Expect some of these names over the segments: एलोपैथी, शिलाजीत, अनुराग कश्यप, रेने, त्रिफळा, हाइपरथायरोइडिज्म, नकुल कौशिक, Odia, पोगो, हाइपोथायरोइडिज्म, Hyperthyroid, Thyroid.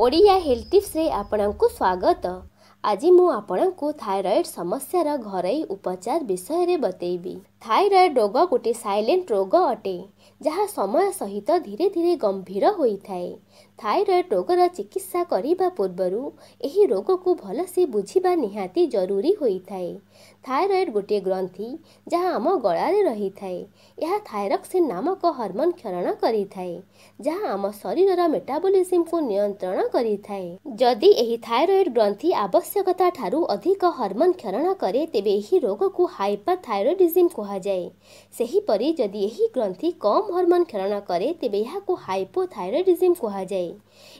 Odia health tips रे आपणकु स्वागत। आज मु आपणकु थायराइड समस्यार घरोई उपचार विषय रे बतेइबी। थायराइड रोग गोटे साइलेंट रोग अटे, जहाँ समय सहित धीरे धीरे गंभीर होइथाए। थायराइड रोगर चिकित्सा करिबा पूर्वरु एही रोग को भलसे बुझिबा निहाती जरूरी होइथाए। थायराइड गोटे ग्रंथि जहाँ आम गळारे रहिथाए। यह थायरॉक्सिन नामक हार्मोन क्षरण करिथाए, जहाँ आम शरीरर मेटाबॉलिज्म को नियंत्रण करिथाए। जदि एही थायराइड ग्रंथि आवश्यकता ठारू अधिक हार्मोन क्षरण करे, तेबे एही रोग को हाइपरथायरोइडिज्म कहुए। सेहीपरि जदि एही ग्रंथि कम हार्मोन क्षरण करे, तेबे यह को हाइपोथायरोइडिज्म कहुए।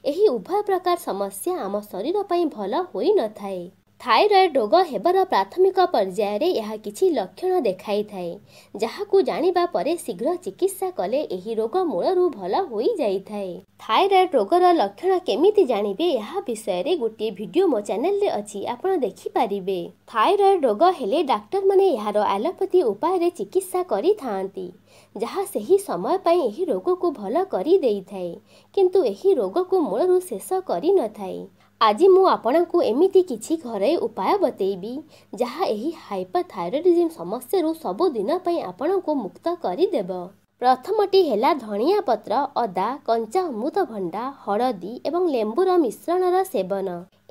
एही उभय प्रकार समस्या आम शरीर पई भल होई न थाए। थायराइड रोग हेबार प्राथमिक पर्याय रे यह किछि लक्षण देखाई थाए, जहाकू जानिबा परे शीघ्र चिकित्सा कले एही रोग मूलरू भल होई जाई थाए। थायराइड रोगर लक्षण केमिति जानिबे, यह विषय रे गोटे वीडियो मो चैनल रे अछि, आपण देखि पारिबे। थायराइड रोग हेले डाक्टर माने यार एलोपैथी उपाय रे चिकित्सा करि थांती, जहाँ सही समय पाई एही रोग को भल करि देई थाए, किंतु एही रोग को मूलरू शेष करि न थाए। आज मु आपणकु एमिति किछि घरै उपाय बतेइबी, जहाँ एही हाइपरथायरोइडिज्म समस्यारू सबो दिन पई आपणकु मुक्त करि देबो। प्रथमटी हेला धनिया पत्र, अदा, कंचा अमृतभंडा, हळदी एवं लेंबूर मिश्रणर सेवन।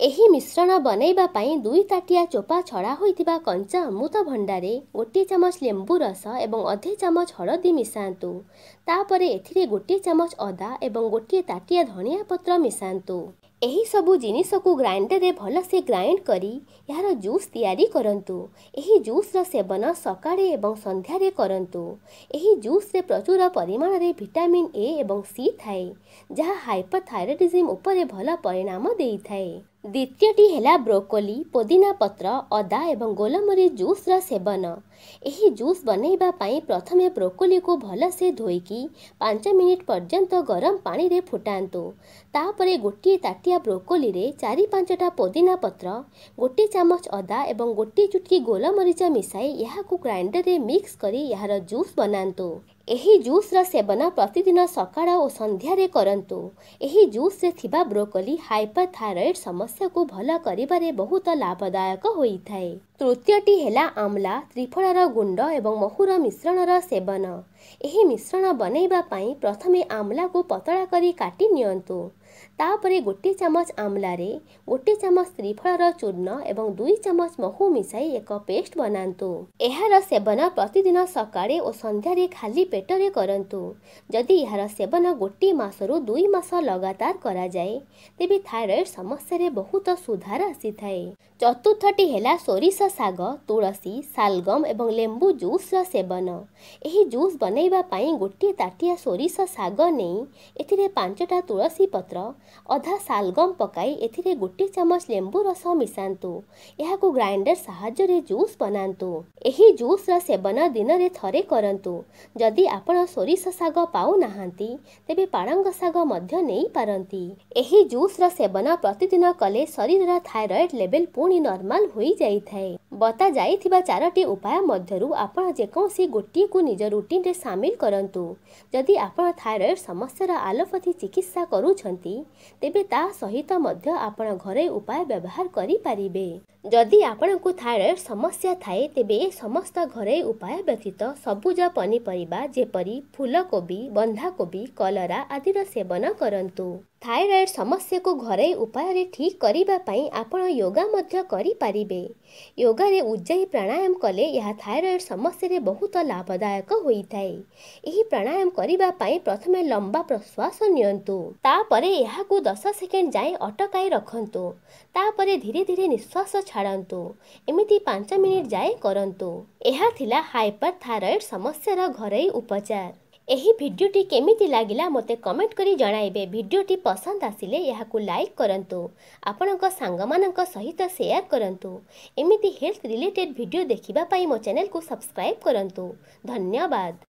एही मिश्रण बनैबा पाई 2 ताटिया चोपा छड़ा होइतिबा कंचा अमृतभंडारे 1 चमच लेंबू रस एवं 1/2 चमच हळदी मिसान्तु। तापरे एथिरे 1 चमच अदा एवं 1 ताटिया धनिया पत्र मिसान्तु। एही सबु जिनिष को ग्राइंडर रे भलसे ग्राइंड करी यार जूस तैयारी करंतु। एही जूस रो सेवन सकाळे एवं संध्या रे करंतु। एही जूस रे प्रचुर परिमाण रे विटामिन ए एवं सी थाए, जहाँ हाइपरथायरोइडिज्म उपरे भल परिणाम देई थाए। द्वितीयटी हेला ब्रोकोली, पुदीना पत्र, अदा एवं गोलमरीच जूस रा सेवन। एही जूस बनैबा पाई प्रथमे ब्रोकोली को भलसे धोईकी 5 मिनिट पर्यंत गरम पानी रे फुटान्तु। तापरे 1 ताटिया ब्रोकोली रे 4-5टा पुदीना पत्र, 1 चमच अदा एवं 1 चुटकी गोलमरीच मिसाई यहाकू ग्राइंडर रे मिक्स करी यार जूस बनान्तु। एही जूस रा सेवन प्रतिदिन सकाळ और संध्या रे करंतु। एही जूस रे थिबा ब्रोकोली हाइपरथायरोइड समस्या को भल करिबारे बहुत लाभदायक होइथाए। तृतीयटी हेला आमला, त्रिफळार गुंड एवं महूर मिश्रणर सेवन। एही मिश्रण बनैबा पाई प्रथमे आमला को पतला करी काटी नियंतु। तापरे 1 चमच आमला रे 1 चमच त्रिफळार चूर्ण एवं 2 चमच महू मिसाई एक पेस्ट बनान्तु। एहार सेवन प्रतिदिन सकाळे और संध्या रे खाली पेटरे करंतु। जदि एहार सेवन 1 मासरू 2 मास लगातार करा जाए, तेबे थायराइड समस्या रे बहुत सुधार आसी थाए। चतुर्थटी हेला सोरिष साग, तुलसी, सालगम एवं लेंबू जूस रा सेवन। एही जूस बनैबा पाई 1 ताटिया सोरिष साग नेई एथिरे 5टा तुलसी पत्र, अधा सालगम पकाई एथिरे 1 चमच लेंबू रस मिसान्तु। एहाकू ग्राइंडर साहाय्य रे जूस बनान्तु। एही जूस रा सेवन दिन रे थरे करन्तु। जदि आपण सोरिष साग पाउ नाहांती, तेबे पाळंग साग मध्य नेई पारंती। एही जूस रा सेवन प्रतिदिन कले शरीर रा थायराइड लेवल पुणी नॉर्मल होई जाई थाए। बता जाई थिबा 4टी उपाय मध्यरु आपण जेकोसी गोटी को निज रूटीन रे शामिल करंतु। जदि आपण थायराइड समस्या रा एलोपैथी चिकित्सा करूछंती, तेबे ता सहित मध्य आपण घरे उपाय व्यवहार करी पारिबे। जदि आपणकु थायराइड समस्या थाए, तेबे समस्त घरे उपाय व्यतीत सबुज पनीपरिबा जेपरि फूलकोबी, बंधाकोबी, कलरा आदि रा सेवन करंतु। थायराइड समस्या को घरे उपाय रे ठीक करिबा पई आपण योगा मध्य करी पारिबे। योगा रे उज्जयी प्राणायाम कले यह थायराइड समस्या रे बहुत लाभदायक होई थाए। एही प्राणायाम करिबा पई प्रथमे लंबा प्रश्वास नियंतु, तापरे यहाकू 10 सेकेंड जाय अटकाई रखंतु। तापरे धीरे धीरे निश्वास छाड़ंतु। एमिति 5 मिनिट जाय करंतु। एहा थिला हाइपरथायरोइड समस्या रा घरे उपचार। एही भिडियोटी केमिति लागिला मते कमेंट करी जणाइबे। भिडियोटी पसंद आसिले याहाकू लाइक करंतु, आपणक सांगमानक सहित शेयर करंतु। एमिति हेल्थ रिलेटेड भिडियो देखिबा पाई मो चैनल को सब्सक्राइब करंतु। धन्यवाद।